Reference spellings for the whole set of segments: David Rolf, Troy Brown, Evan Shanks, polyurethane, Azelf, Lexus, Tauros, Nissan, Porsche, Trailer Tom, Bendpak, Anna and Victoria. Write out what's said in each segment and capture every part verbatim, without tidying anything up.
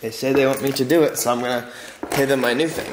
They say they want me to do it, so I'm gonna pay them my new thing.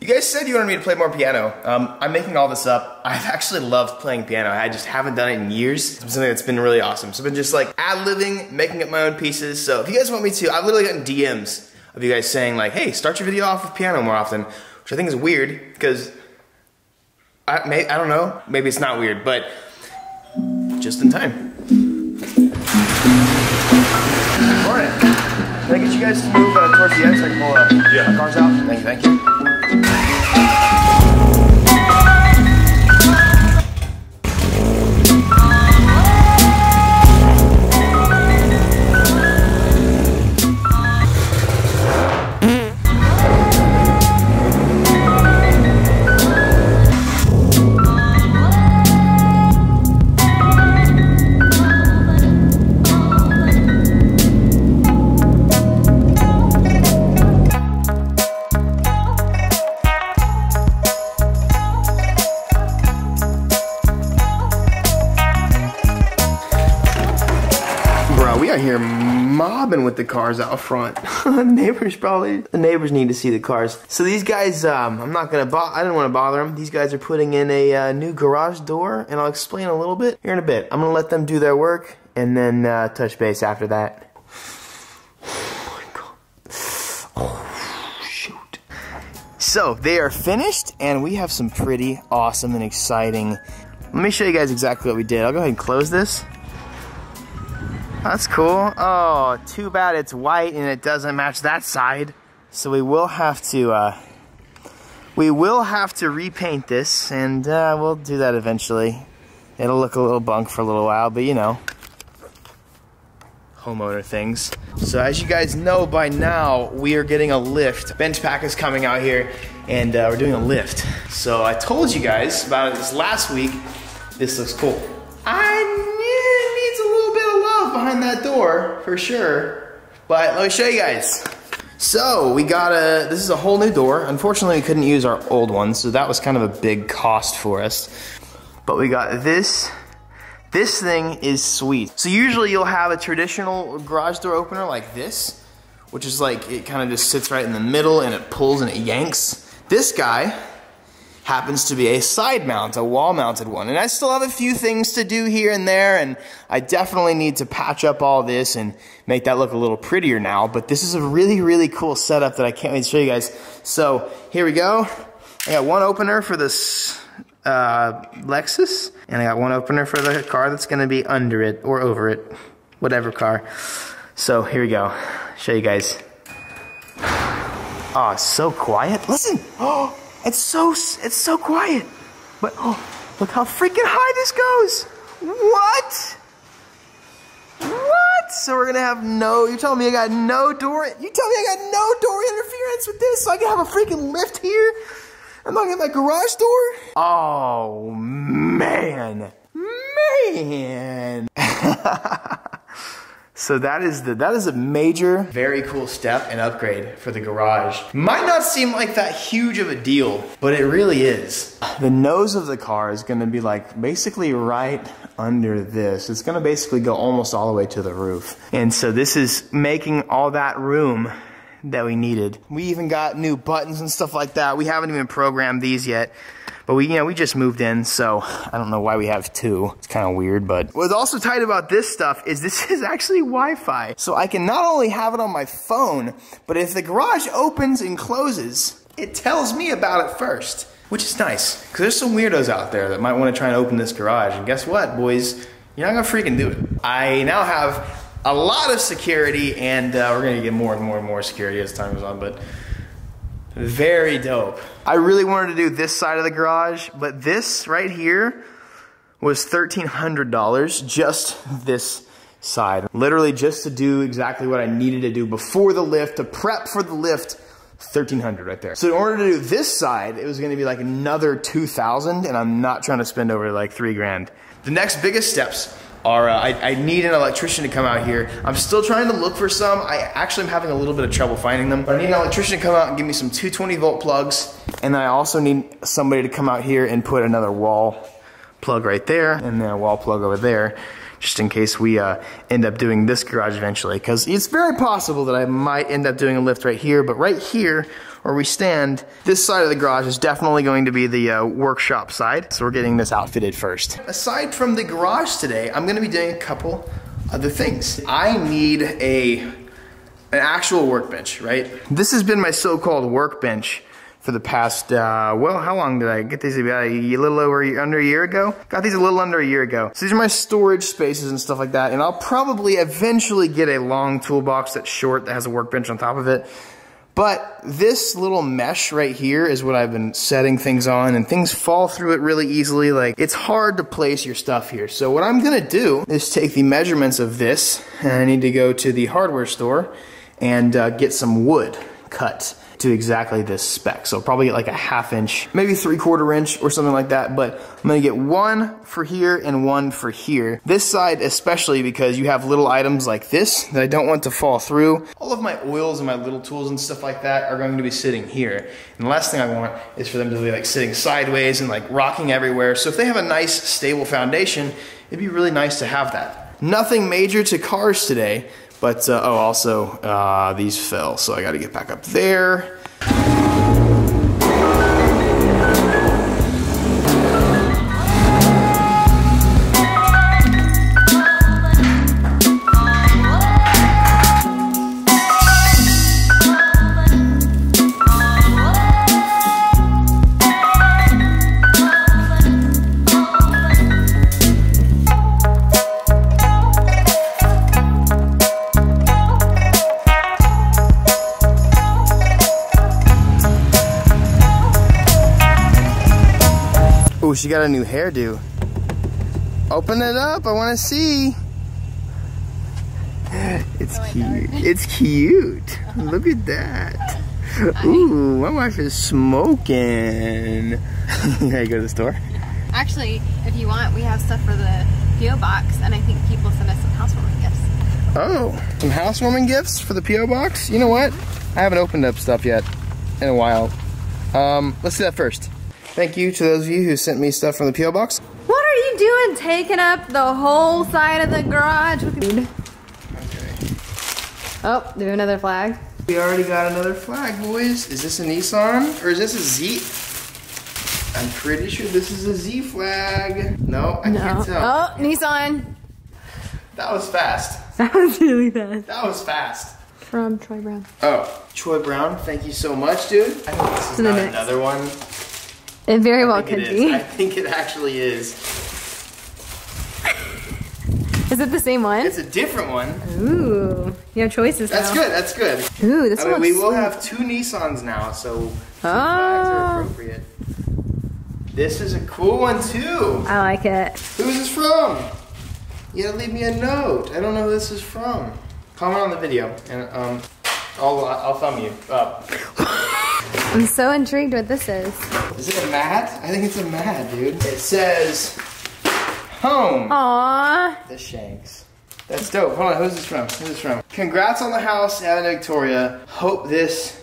You guys said you wanted me to play more piano. Um, I'm making all this up. I've actually loved playing piano. I just haven't done it in years. It's something that's been really awesome. So I've been just like ad-libbing, making up my own pieces. So if you guys want me to, I've literally gotten D Ms of you guys saying like, hey, start your video off with piano more often, which I think is weird because I, may, I don't know. Maybe it's not weird, but just in time. Morning. Can I get you guys to move uh, towards the end so I can pull uh, yeah. my cars out? Thank you, thank you. Here mobbing with the cars out front. the neighbors probably, the neighbors need to see the cars. So these guys, um, I'm not gonna, bo I didn't wanna bother them. These guys are putting in a uh, new garage door, and I'll explain a little bit here in a bit. I'm gonna let them do their work, and then uh, touch base after that. Oh my God. Oh, shoot. So they are finished, and we have some pretty awesome and exciting. Let me show you guys exactly what we did. I'll go ahead and close this. That's cool. Oh, too bad it's white and it doesn't match that side. So we will have to, uh, we will have to repaint this, and uh, we'll do that eventually. It'll look a little bunk for a little while, but you know, homeowner things. So as you guys know by now, we are getting a lift. Bendpak is coming out here, and uh, we're doing a lift. So I told you guys about this last week. This looks cool. I behind that door for sure, but let me show you guys. So we got a, this is a whole new door. Unfortunately we couldn't use our old one, so that was kind of a big cost for us, but we got this. This thing is sweet. So usually you'll have a traditional garage door opener like this, which is like it kind of just sits right in the middle and it pulls and it yanks. This guy happens to be a side mount, a wall mounted one. And I still have a few things to do here and there, and I definitely need to patch up all this and make that look a little prettier now, but this is a really, really cool setup that I can't wait to show you guys. So here we go. I got one opener for this uh, Lexus, and I got one opener for the car that's gonna be under it or over it, whatever car. So here we go, show you guys. Oh, it's so quiet, listen. Oh. It's so, it's so quiet, but oh, look how freaking high this goes. What? What? So we're gonna have no, you're telling me I got no door, you tell me I got no door interference with this, so I can have a freaking lift here? I'm not gonna get my garage door? Oh, man, man. So that is the, that is a major, very cool step and upgrade for the garage. Might not seem like that huge of a deal, but it really is. The nose of the car is gonna be like basically right under this. It's gonna basically go almost all the way to the roof. And so this is making all that room that we needed. We even got new buttons and stuff like that. We haven't even programmed these yet. But we, you know, we just moved in, so I don't know why we have two. It's kind of weird, but what's also tight about this stuff is this is actually Wi-Fi. So I can not only have it on my phone, but if the garage opens and closes, it tells me about it first, which is nice. Because there's some weirdos out there that might want to try and open this garage, and guess what, boys? You're not going to freaking do it. I now have a lot of security, and uh, we're going to get more and more and more security as time goes on, but very dope. I really wanted to do this side of the garage, but this right here was thirteen hundred dollars, just this side. Literally just to do exactly what I needed to do before the lift, to prep for the lift, thirteen hundred dollars right there. So in order to do this side, it was gonna be like another two thousand dollars, and I'm not trying to spend over like three grand. The next biggest steps are, uh, I, I need an electrician to come out here. I'm still trying to look for some. I actually am having a little bit of trouble finding them, but I need an electrician to come out and give me some two twenty volt plugs. And then I also need somebody to come out here and put another wall plug right there and then a wall plug over there, just in case we uh, end up doing this garage eventually, because it's very possible that I might end up doing a lift right here, but right here where we stand, this side of the garage is definitely going to be the uh, workshop side, so we're getting this outfitted first. Aside from the garage today, I'm gonna be doing a couple other things. I need a, an actual workbench, right? This has been my so-called workbench for the past, uh, well, how long did I get these? About a little over, under a year ago? Got these a little under a year ago. So these are my storage spaces and stuff like that, and I'll probably eventually get a long toolbox that's short that has a workbench on top of it. But this little mesh right here is what I've been setting things on, and things fall through it really easily. Like, it's hard to place your stuff here. So what I'm gonna do is take the measurements of this, and I need to go to the hardware store and uh, get some wood cut to exactly this spec. So I'll probably get like a half inch, maybe three quarter inch or something like that, but I'm gonna get one for here and one for here. This side especially, because you have little items like this that I don't want to fall through. All of my oils and my little tools and stuff like that are going to be sitting here. And the last thing I want is for them to be like sitting sideways and like rocking everywhere. So if they have a nice stable foundation, it'd be really nice to have that. Nothing major to cars today, but, uh, oh, also, uh, these fell, so I gotta get back up there. Oh, she got a new hairdo. Open it up, I wanna see. It's cute, it's cute. Look at that. Ooh, my wife is smoking. Yeah, you go to the store? Actually, if you want, we have stuff for the P O box, and I think people send us some housewarming gifts. Oh, some housewarming gifts for the P O box? You know what? I haven't opened up stuff yet in a while. Um, let's do that first. Thank you to those of you who sent me stuff from the P O box. What are you doing taking up the whole side of the garage with me? Okay. Oh, do another flag. We already got another flag, boys. Is this a Nissan or is this a Z? I'm pretty sure this is a Z flag. No, I no. can't tell. Oh, Nissan. That was fast. That was really fast. That was fast. From Troy Brown. Oh, Troy Brown, thank you so much, dude. I think this is to not the next. another one. It very well could be. I think it actually is. Is it the same one? It's a different one. Ooh, you have choices. That's now. good. That's good. Ooh, this one. We will have two Nissans now, so flags oh. are appropriate. This is a cool one too. I like it. Who's this from? You gotta leave me a note. I don't know who this is from. Comment on the video, and um, I'll I'll thumb you up. I'm so intrigued what this is. Is it a mat? I think it's a mat, dude. It says home. Aww. The Shanks. That's dope. Hold on, who's this from? Who's this from? Congrats on the house, Anna and Victoria. Hope this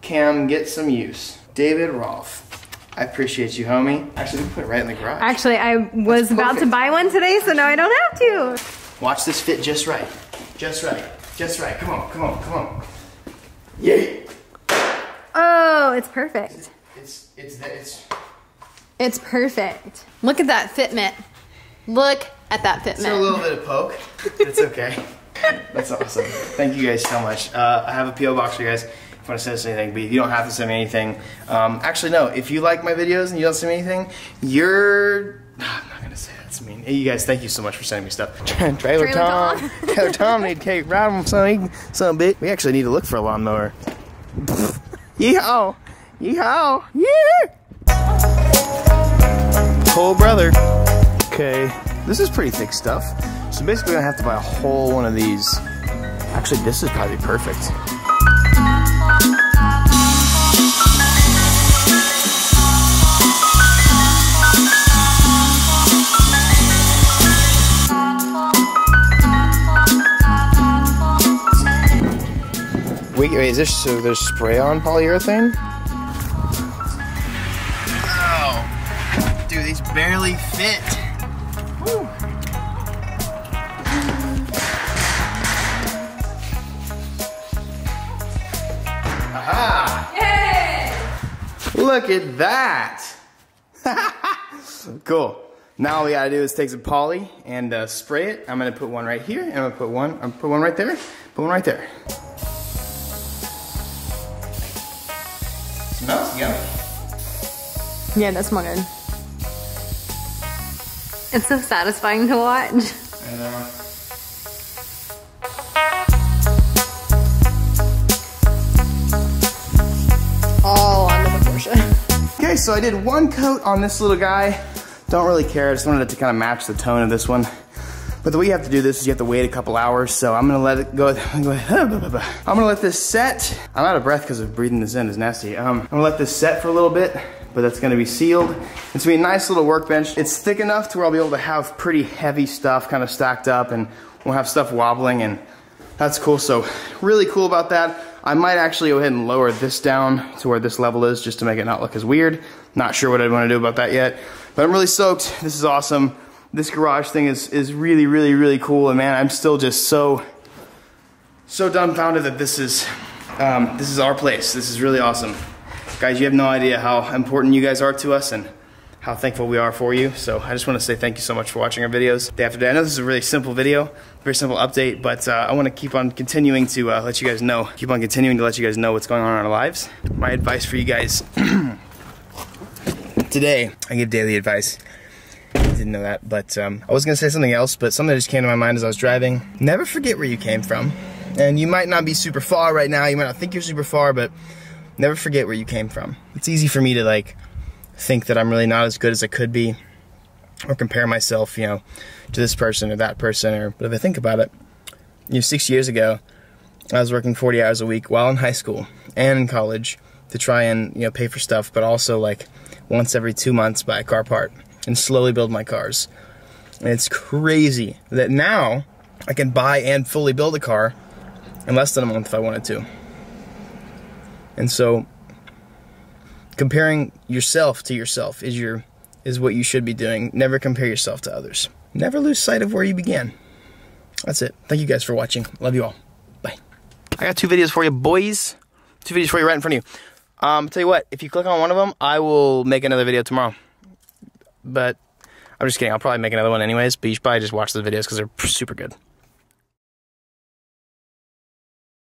cam gets some use. David Rolf. I appreciate you, homie. Actually, we put it right in the garage. Actually, I was about to buy one today, so now I don't have to. Watch this fit just right. Just right. Just right. Come on, come on, come on. Yay! Oh, it's perfect. It's it's it's it's perfect. Look at that fitment. Look at that fitment. It's a little bit of poke. It's okay. That's awesome. Thank you guys so much. Uh, I have a P O box for you guys. If you want to send us anything, but you don't have to send me anything. Um, actually, no. If you like my videos and you don't send me anything, you're. I'm not gonna say that's mean. Hey, you guys, thank you so much for sending me stuff. Trailer, Trailer Tom. Tom. Trailer Tom need cake. Ride him, son. Son, bitch. We actually need to look for a lawnmower. Yeehaw! Yeehaw! Yeah! Whole brother. Okay, this is pretty thick stuff. So basically, I'm gonna have to buy a whole one of these. Actually, this is probably perfect. we, wait, is this, so there's spray on polyurethane? Oh, dude, these barely fit. Woo. Aha! Yay! Look at that! Cool. Now all we gotta do is take some poly and uh, spray it. I'm gonna put one right here, and I'm gonna put one. I'm gonna put one right there. Put one right there. Smells yummy. Yeah, that's smells good. It's so satisfying to watch. I know. All on the Porsche. Okay, so I did one coat on this little guy. Don't really care, I just wanted it to kind of match the tone of this one. But the way you have to do this is you have to wait a couple hours, so I'm gonna let it go, I'm gonna, I'm gonna let this set. I'm out of breath because of breathing this in is nasty. Um, I'm gonna let this set for a little bit, but that's gonna be sealed. It's gonna be a nice little workbench. It's thick enough to where I'll be able to have pretty heavy stuff kind of stacked up and we'll have stuff wobbling, and that's cool, so really cool about that. I might actually go ahead and lower this down to where this level is just to make it not look as weird. Not sure what I'd wanna do about that yet. But I'm really stoked. This is awesome. This garage thing is, is really, really, really cool. And man, I'm still just so, so dumbfounded that this is, um, this is our place. This is really awesome. Guys, you have no idea how important you guys are to us and how thankful we are for you. So I just wanna say thank you so much for watching our videos day after day. I know this is a really simple video, very simple update, but uh, I wanna keep on continuing to uh, let you guys know, keep on continuing to let you guys know what's going on in our lives. My advice for you guys, today, I give daily advice. I didn't know that, but um, I was gonna say something else, but something that just came to my mind as I was driving. Never forget where you came from. And you might not be super far right now, you might not think you're super far, but never forget where you came from. It's easy for me to like think that I'm really not as good as I could be, or compare myself, you know, to this person or that person, or, but if I think about it, you know, six years ago, I was working forty hours a week while in high school and in college to try and, you know, pay for stuff, but also like, once every two months buy a car part and slowly build my cars. And it's crazy that now I can buy and fully build a car in less than a month if I wanted to. And so comparing yourself to yourself is your is what you should be doing. Never compare yourself to others. Never lose sight of where you began. That's it. Thank you guys for watching. Love you all. Bye. I got two videos for you, boys. Two videos for you right in front of you. Um, tell you what, if you click on one of them, I will make another video tomorrow. But I'm just kidding, I'll probably make another one anyways, but you should probably just watch those videos because they're super good.